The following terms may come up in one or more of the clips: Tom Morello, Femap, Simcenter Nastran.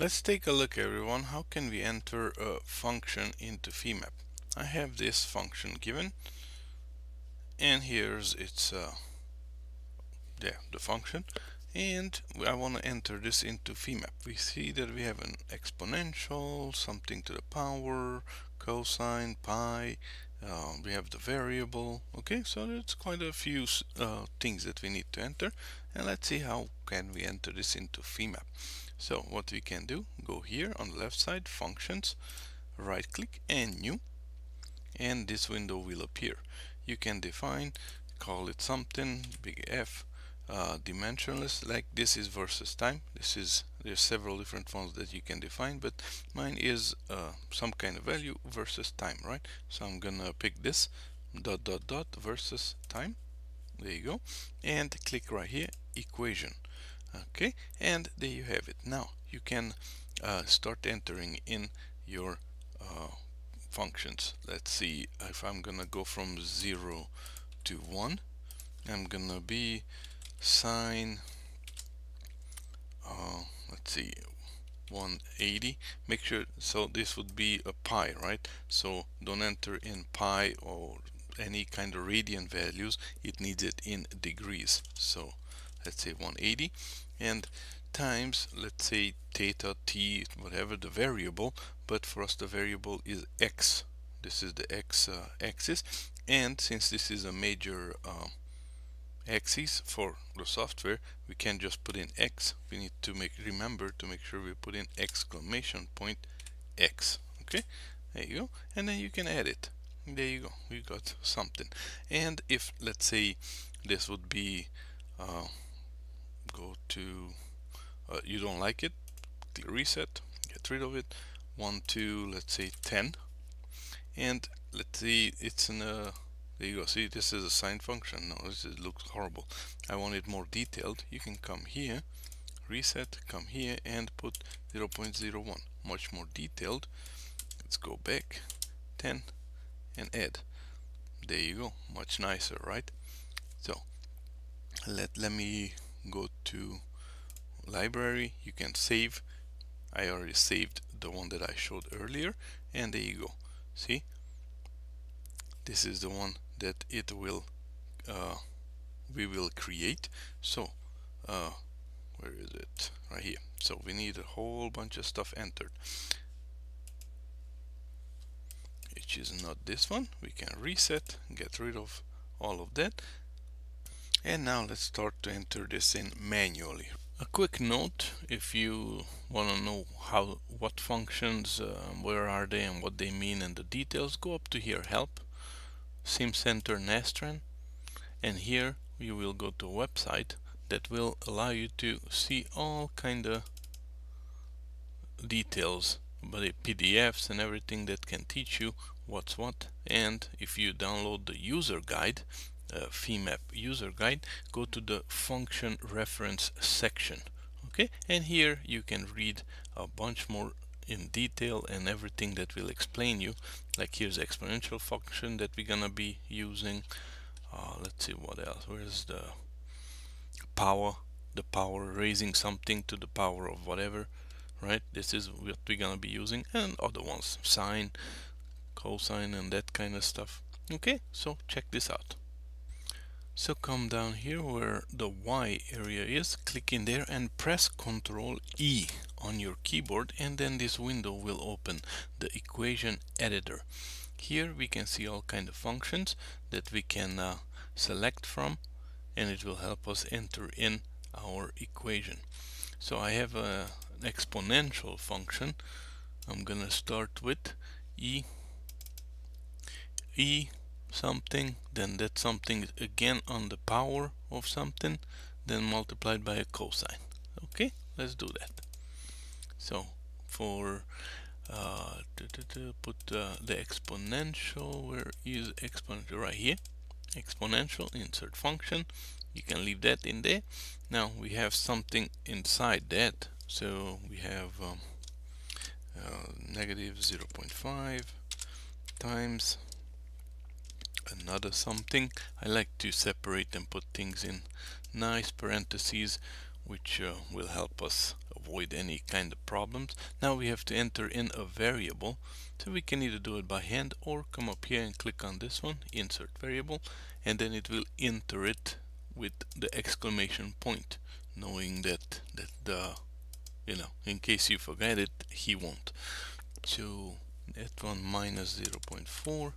Let's take a look, everyone, how can we enter a function into Femap. I have this function given, and here's its the function, and I want to enter this into Femap. We see that we have an exponential, something to the power, cosine, pi, we have the variable. Okay, so that's quite a few things that we need to enter, and let's see how can we enter this into Femap. So what we can do, go here on the left side, functions, right click and new, and this window will appear. You can define, call it something, big F, dimensionless, like this is versus time. This is, there's several different fonts that you can define, but mine is some kind of value versus time, right? So I'm gonna pick this dot dot dot versus time, there you go, and click right here, equation. Okay, and there you have it. Now you can start entering in your functions. Let's see if I'm gonna go from 0 to 1, I'm gonna be sine, let's see, 180. Make sure, so this would be a pi, right? So don't enter in pi or any kind of radian values, it needs it in degrees. So let's say 180, and times, let's say theta, t, whatever the variable, but for us the variable is x. This is the x axis, and since this is a major axis for the software, we can't just put in X. We need to remember to make sure we put in exclamation point X. Okay, there you go, and then you can add it. There you go, we got something. And if, let's say, this would be go to you don't like it, reset, get rid of it. 1 2, let's say 10, and let's see, it's in a, there you go, see, this is a sine function. No, this is, looks horrible. I want it more detailed. You can come here, reset, come here and put 0.01, much more detailed. Let's go back, 10 and add. There you go, much nicer, right? So let me go to library. You can save. I already saved the one that I showed earlier, and there you go, see, this is the one that it will we will create. So where is it? Right here. So we need a whole bunch of stuff entered, which is not this one. We can reset, get rid of all of that, and now let's start to enter this in manually. A quick note, if you want to know how, what functions, where are they and what they mean and the details, go up to here, help, Simcenter Nastran, and here you will go to a website that will allow you to see all kind of details, but the PDFs and everything that can teach you what's what. And if you download the user guide, Femap user guide, go to the function reference section. Okay, and here you can read a bunch more in detail and everything that will explain you, like here's the exponential function that we're gonna be using. Let's see what else, where's the power, raising something to the power of whatever, right? This is what we're gonna be using, and other ones, sine, cosine and that kind of stuff. Okay, so check this out. So come down here where the Y area is, click in there and press Ctrl E on your keyboard, and then this window will open, the equation editor. Here we can see all kind of functions that we can select from, and it will help us enter in our equation. So I have an exponential function. I'm gonna start with e something, then that something again on the power of something, then multiplied by a cosine. Okay, let's do that. So for put the exponential, where is exponential, right here, exponential, insert function, you can leave that in there. Now we have something inside that, so we have negative 0.5 times another something. I like to separate and put things in nice parentheses which will help us avoid any kind of problems. Now we have to enter in a variable, so we can either do it by hand or come up here and click on this one, insert variable, and then it will enter it with the exclamation point, knowing that you know, in case you forget it, he won't. So that one minus 0.4.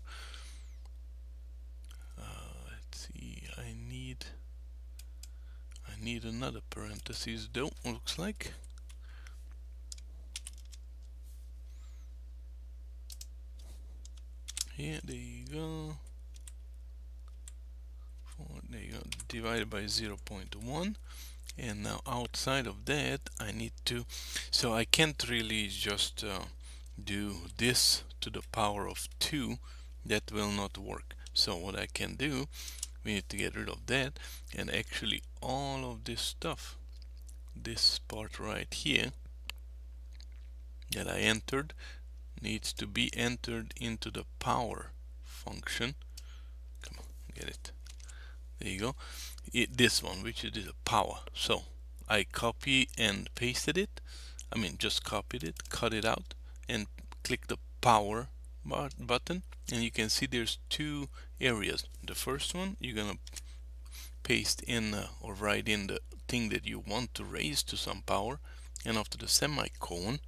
Let's see, I need another parentheses though, looks like. Here, there you go. There you go, divided by 0.1. And now outside of that, I need to, so I can't really just do this to the power of 2. That will not work. So what I can do, we need to get rid of that, and actually all of this stuff, this part right here that I entered, needs to be entered into the power function. Come on, get it. There you go. This one, which is the power. So I copy and pasted it. I mean, just copied it, cut it out, and click the power button, and you can see there's two areas. The first one, you're gonna paste in or write in the thing that you want to raise to some power, and after the semicolon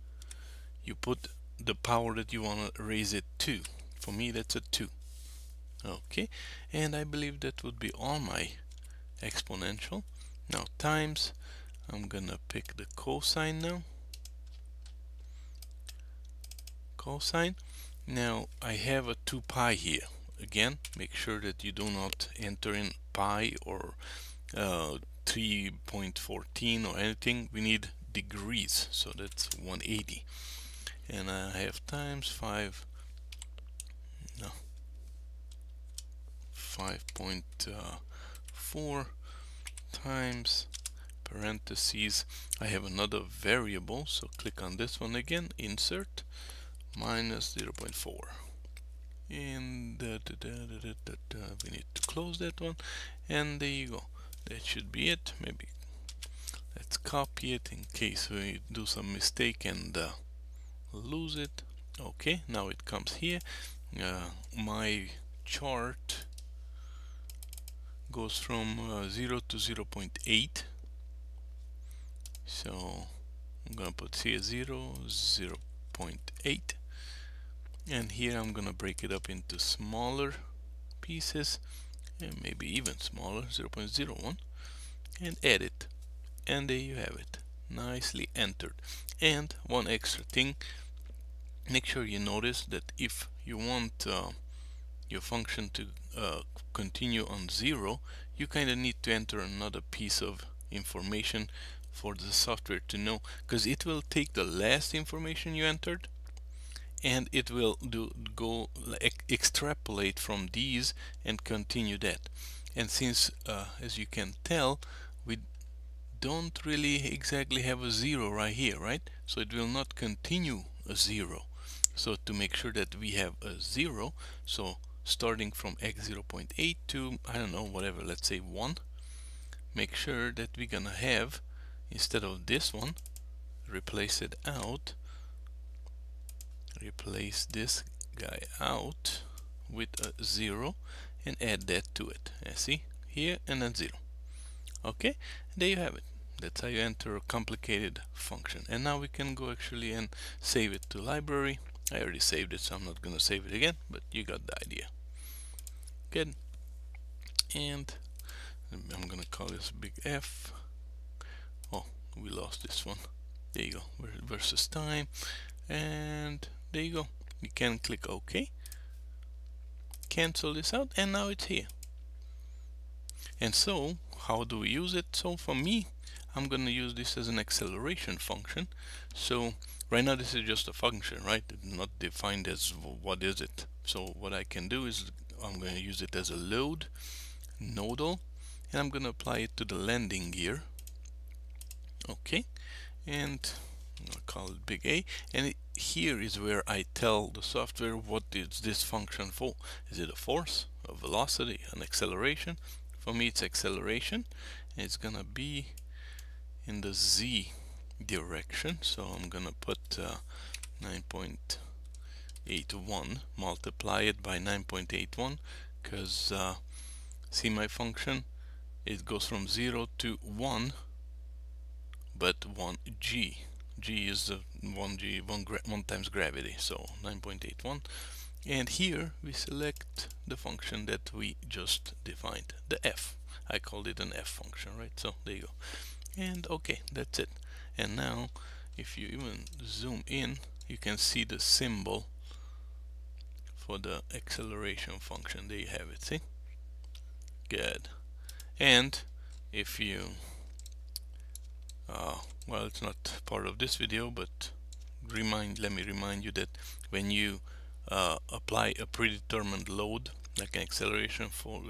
you put the power that you want to raise it to. For me, that's a 2. Okay, and I believe that would be all my exponential. Now times, I'm gonna pick the cosine now. Cosine. Now I have a 2 pi here. Again, make sure that you do not enter in pi or 3.14 or anything. We need degrees, so that's 180. And I have times 5.4 times parentheses. I have another variable, so click on this one again, insert, minus 0.4. And we need to close that one, and there you go. That should be it. Maybe let's copy it in case we do some mistake and lose it. Okay, now it comes here. My chart goes from 0 to 0.8, so I'm gonna put here 0, 0.8, and here I'm gonna break it up into smaller pieces, and maybe even smaller, 0.01, and edit, and there you have it, nicely entered. And one extra thing, make sure you notice that if you want your function to continue on 0, you kind of need to enter another piece of information for the software to know, because it will take the last information you entered and it will extrapolate from these and continue that. And since as you can tell, we don't really exactly have a 0 right here, right? So it will not continue a 0. So to make sure that we have a 0, so starting from x 0.8 to, I don't know, whatever, let's say 1, make sure that we're gonna have, instead of this one, replace it out, replace this guy out with a 0 and add that to it. See, here and then 0. Okay, there you have it. That's how you enter a complicated function. And now we can go actually and save it to library. I already saved it, so I'm not gonna save it again, but you got the idea. Good. And I'm gonna call this big F. Oh, we lost this one. There you go, versus time, and there you go. You can click OK, cancel this out, and now it's here. And so how do we use it? So for me, I'm gonna use this as an acceleration function. So right now this is just a function, right? Not defined as what is it. So what I can do is I'm gonna use it as a load nodal, and I'm gonna apply it to the landing gear. Okay, and I'll call it big A, and here is where I tell the software what is this function for. Is it a force, a velocity, an acceleration? For me it's acceleration, and it's gonna be in the Z direction. So I'm gonna put 9.81, multiply it by 9.81, because see my function, it goes from 0 to 1, but 1g. G is 1 times gravity, so 9.81. And here we select the function that we just defined, the f. I called it an f function, right? So there you go. And okay, that's it. And now if you even zoom in, you can see the symbol for the acceleration function. There you have it, see? Good. And if you well, it's not part of this video, but let me remind you that when you apply a predetermined load, like an acceleration for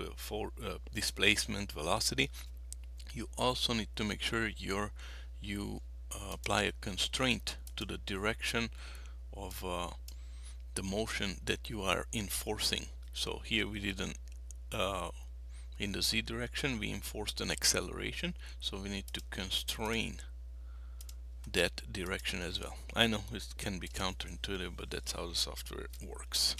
displacement velocity, you also need to make sure you apply a constraint to the direction of the motion that you are enforcing. So here we did an in the z direction we enforced an acceleration, so we need to constrain that direction as well. I know it can be counterintuitive, but that's how the software works.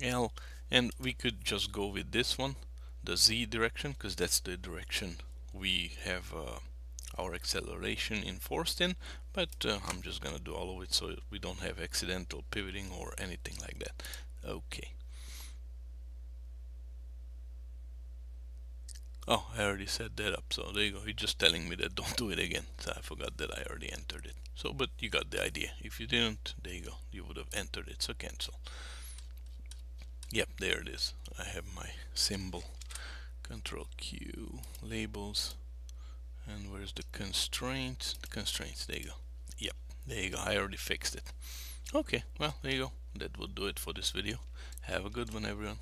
L, and we could just go with this one, the z direction, because that's the direction we have our acceleration enforced in, but I'm just gonna do all of it so we don't have accidental pivoting or anything like that. Okay. Oh, I already set that up, so there you go. He's just telling me that don't do it again. So I forgot that I already entered it. So, but you got the idea. If you didn't, there you go. You would have entered it, so cancel. Yep, there it is. I have my symbol. Control Q, labels, and where's the constraints? The constraints, there you go. Yep, there you go. I already fixed it. Okay, well, there you go. That would do it for this video. Have a good one, everyone.